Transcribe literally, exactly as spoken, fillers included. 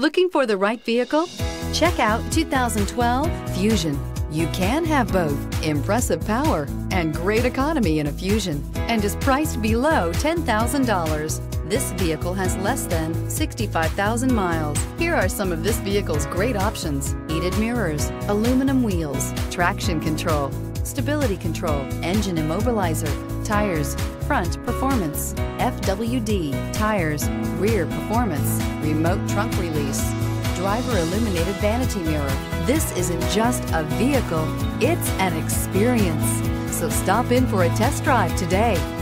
Looking for the right vehicle? Check out two thousand twelve Fusion. You can have both impressive power and great economy in a Fusion, and is priced below ten thousand dollars. This vehicle has less than sixty-five thousand miles. Here are some of this vehicle's great options: heated mirrors, aluminum wheels, traction control, stability control, engine immobilizer, tires, front performance, F W D, tires, rear performance, remote trunk release, driver illuminated vanity mirror. This isn't just a vehicle, it's an experience. So stop in for a test drive today.